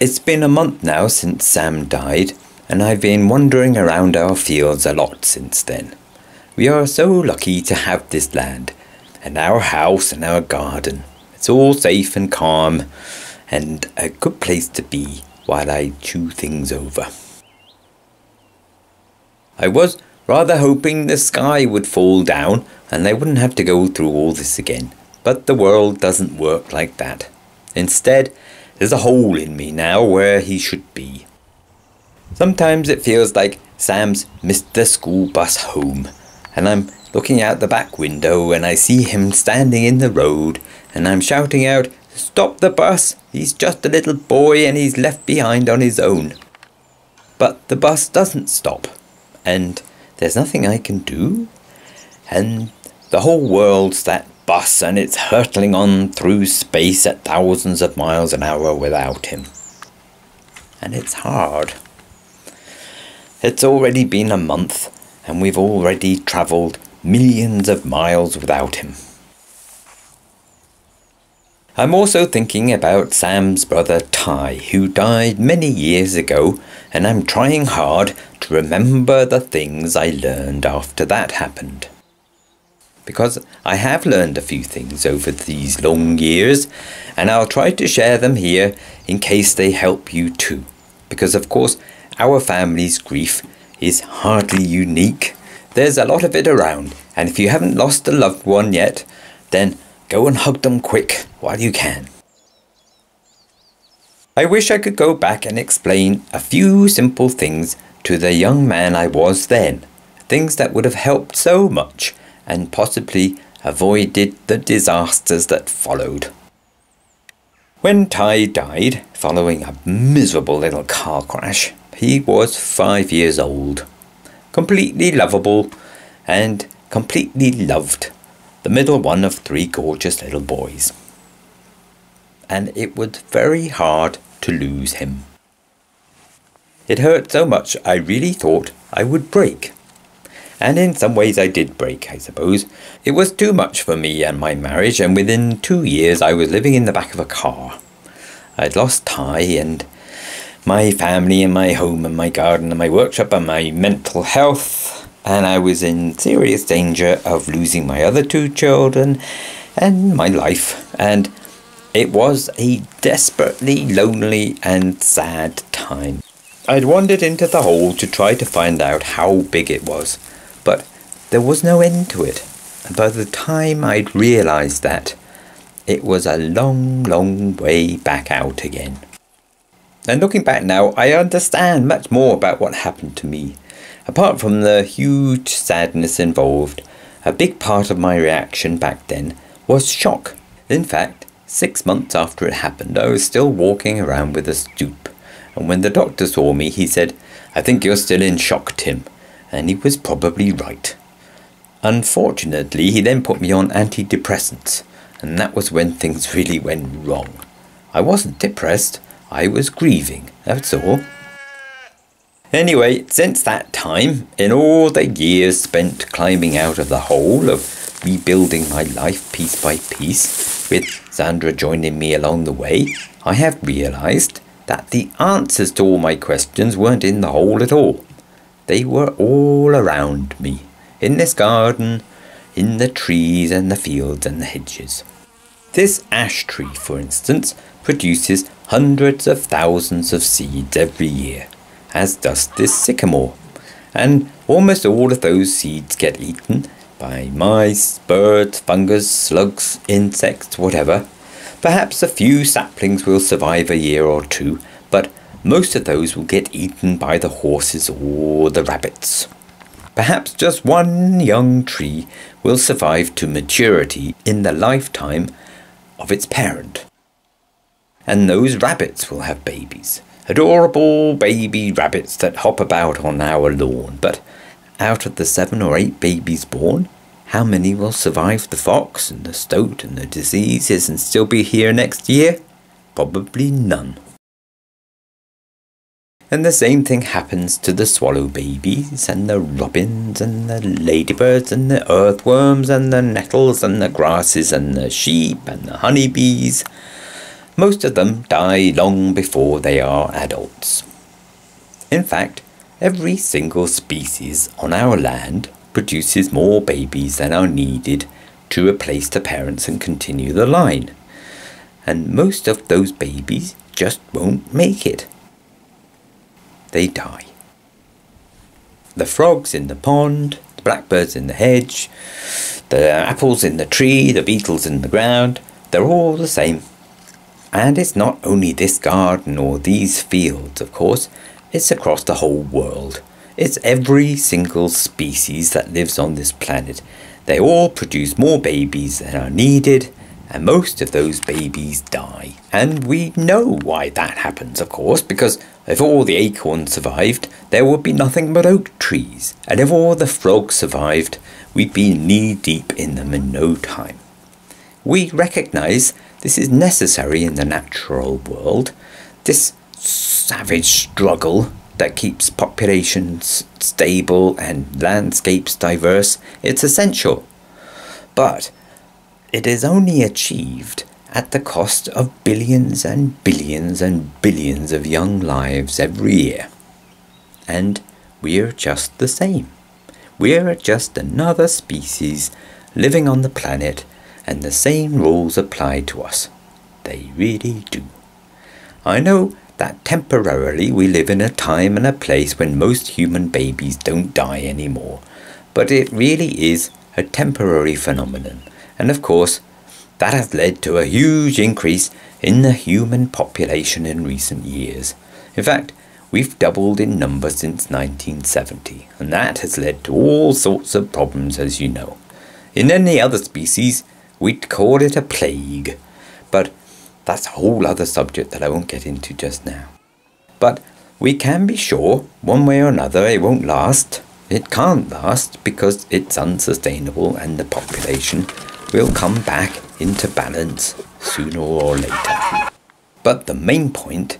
It's been a month now since Sam died, and I've been wandering around our fields a lot since then. We are so lucky to have this land, and our house and our garden. It's all safe and calm, and a good place to be while I chew things over. I was rather hoping the sky would fall down, and I wouldn't have to go through all this again. But the world doesn't work like that. Instead, there's a hole in me now where he should be. Sometimes it feels like Sam's missed the school bus home, and I'm looking out the back window and I see him standing in the road, and I'm shouting out, "Stop the bus! He's just a little boy and he's left behind on his own." But the bus doesn't stop, and there's nothing I can do, and the whole world's that bus, and it's hurtling on through space at thousands of miles an hour without him. And it's hard. It's already been a month, and we've already travelled millions of miles without him. I'm also thinking about Sam's brother Tye, who died many years ago, and I'm trying hard to remember the things I learned after that happened. Because I have learned a few things over these long years, and I'll try to share them here in case they help you too. Because of course, our family's grief is hardly unique. There's a lot of it around, and if you haven't lost a loved one yet, then go and hug them quick while you can. I wish I could go back and explain a few simple things to the young man I was then, things that would have helped so much, and possibly avoided the disasters that followed. When Tye died, following a miserable little car crash, he was 5 years old. Completely lovable and completely loved, the middle one of three gorgeous little boys. And it was very hard to lose him. It hurt so much I really thought I would break. And in some ways I did break, I suppose. It was too much for me and my marriage, and within 2 years I was living in the back of a car. I'd lost Tye and my family and my home and my garden and my workshop and my mental health, and I was in serious danger of losing my other two children and my life, and it was a desperately lonely and sad time. I'd wandered into the hole to try to find out how big it was. But there was no end to it, and by the time I'd realised that, it was a long, long way back out again. And looking back now, I understand much more about what happened to me. Apart from the huge sadness involved, a big part of my reaction back then was shock. In fact, 6 months after it happened, I was still walking around with a stoop, and when the doctor saw me, he said, "I think you're still in shock, Tim." And he was probably right. Unfortunately, he then put me on antidepressants, and that was when things really went wrong. I wasn't depressed, I was grieving, that's all. Anyway, since that time, in all the years spent climbing out of the hole, of rebuilding my life piece by piece, with Sandra joining me along the way, I have realised that the answers to all my questions weren't in the hole at all. They were all around me, in this garden, in the trees and the fields and the hedges. This ash tree, for instance, produces hundreds of thousands of seeds every year, as does this sycamore. And almost all of those seeds get eaten by mice, birds, fungus, slugs, insects, whatever. Perhaps a few saplings will survive a year or two, but most of those will get eaten by the horses or the rabbits. Perhaps just one young tree will survive to maturity in the lifetime of its parent. And those rabbits will have babies. Adorable baby rabbits that hop about on our lawn. But out of the 7 or 8 babies born, how many will survive the fox and the stoat and the diseases and still be here next year? Probably none. And the same thing happens to the swallow babies and the robins and the ladybirds and the earthworms and the nettles and the grasses and the sheep and the honeybees. Most of them die long before they are adults. In fact, every single species on our land produces more babies than are needed to replace the parents and continue the line. And most of those babies just won't make it. They die. The frogs in the pond, the blackbirds in the hedge, the apples in the tree, the beetles in the ground, they're all the same. And it's not only this garden or these fields, of course, it's across the whole world. It's every single species that lives on this planet. They all produce more babies than are needed, and most of those babies die. And we know why that happens, of course, because if all the acorns survived, there would be nothing but oak trees. And if all the frogs survived, we'd be knee-deep in them in no time. We recognise this is necessary in the natural world, this savage struggle that keeps populations stable and landscapes diverse. It's essential. But it is only achieved at the cost of billions and billions and billions of young lives every year. And we're just the same. We're just another species living on the planet, and the same rules apply to us. They really do. I know that temporarily we live in a time and a place when most human babies don't die anymore, but it really is a temporary phenomenon, and of course that has led to a huge increase in the human population in recent years. In fact, we've doubled in number since 1970, and that has led to all sorts of problems, as you know. In any other species, we'd call it a plague, but that's a whole other subject that I won't get into just now. But we can be sure, one way or another, it won't last. It can't last because it's unsustainable, and the population will come back into balance sooner or later. But the main point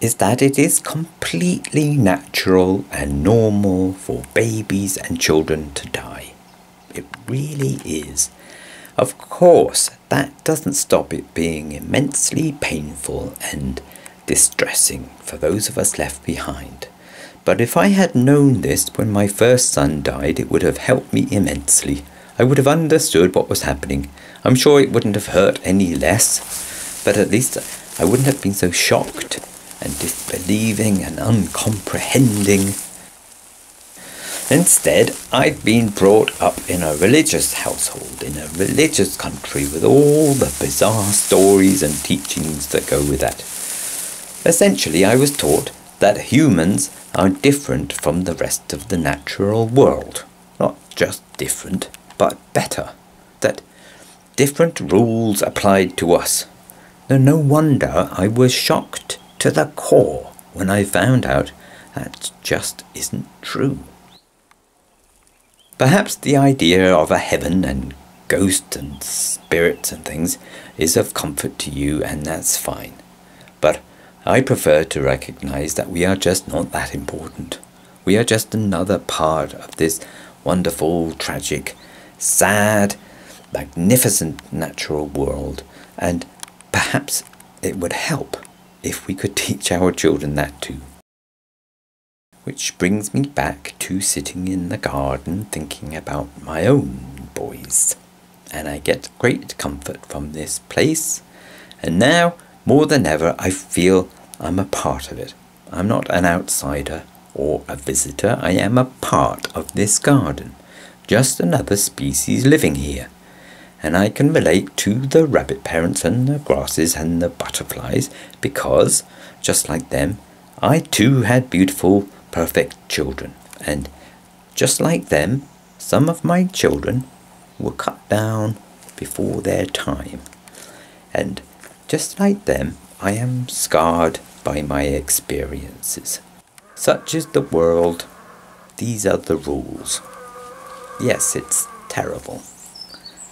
is that it is completely natural and normal for babies and children to die. It really is. Of course, that doesn't stop it being immensely painful and distressing for those of us left behind. But if I had known this when my first son died, it would have helped me immensely. I would have understood what was happening. I'm sure it wouldn't have hurt any less, but at least I wouldn't have been so shocked and disbelieving and uncomprehending. Instead, I've been brought up in a religious household, in a religious country, with all the bizarre stories and teachings that go with that. Essentially, I was taught that humans are different from the rest of the natural world. Not just different, but better. That different rules applied to us. Now, no wonder I was shocked to the core when I found out that just isn't true. Perhaps the idea of a heaven and ghosts and spirits and things is of comfort to you, and that's fine. But I prefer to recognise that we are just not that important. We are just another part of this wonderful, tragic, sad, magnificent natural world. And perhaps it would help if we could teach our children that too. Which brings me back to sitting in the garden thinking about my own boys. And I get great comfort from this place. And now, more than ever, I feel I'm a part of it. I'm not an outsider or a visitor. I am a part of this garden. Just another species living here. And I can relate to the rabbit parents and the grasses and the butterflies because, just like them, I too had beautiful, perfect children, and just like them, some of my children were cut down before their time, and just like them, I am scarred by my experiences. Such is the world. These are the rules. Yes, it's terrible,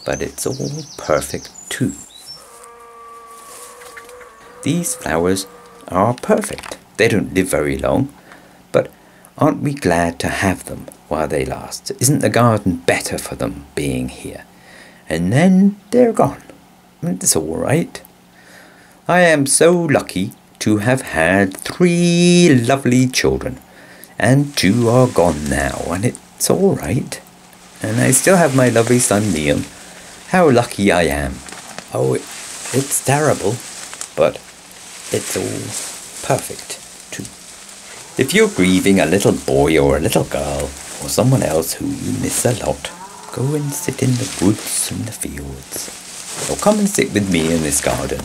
but it's all perfect too. These flowers are perfect. They don't live very long. Aren't we glad to have them while they last? Isn't the garden better for them being here? And then they're gone. It's all right. I am so lucky to have had 3 lovely children, and 2 are gone now, and it's all right. And I still have my lovely son Liam. How lucky I am. Oh, it's terrible, but it's all perfect too. If you're grieving a little boy or a little girl or someone else who you miss a lot, go and sit in the woods and the fields, or come and sit with me in this garden.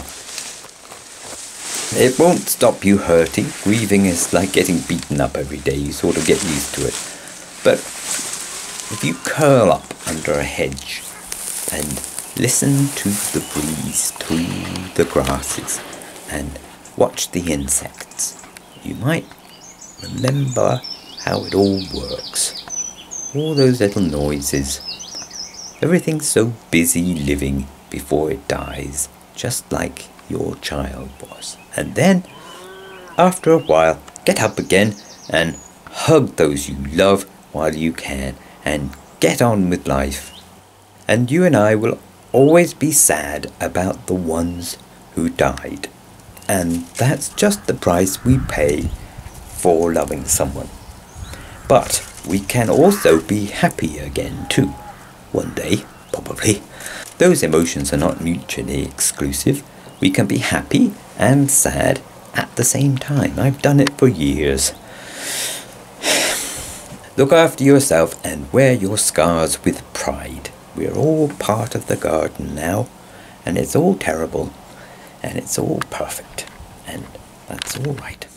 It won't stop you hurting. Grieving is like getting beaten up every day. You sort of get used to it. But if you curl up under a hedge and listen to the breeze through the grasses and watch the insects, you might remember how it all works. All those little noises. Everything's so busy living before it dies, just like your child was. And then, after a while, get up again and hug those you love while you can and get on with life. And you and I will always be sad about the ones who died. And that's just the price we pay for loving someone. But we can also be happy again too, one day, probably. Those emotions are not mutually exclusive. We can be happy and sad at the same time. I've done it for years. Look after yourself and wear your scars with pride. We're all part of the garden now, and it's all terrible, and it's all perfect, and that's all right.